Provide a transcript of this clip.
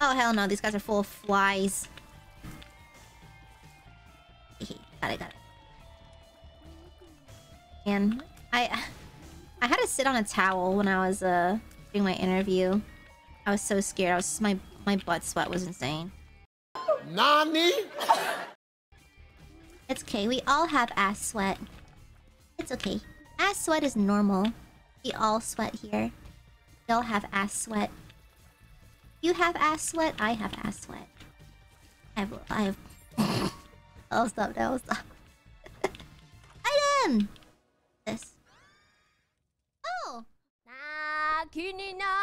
Oh, hell no. These guys are full of flies. Got it, got it. And I had to sit on a towel when I was doing my interview. I was so scared. I was my butt sweat was insane. Nani? It's okay. We all have ass sweat. It's okay. Ass sweat is normal. We all sweat here. We all have ass sweat. You have ass sweat. I have ass sweat. I have. I'll stop now. I'll stop. Item. This. Oh.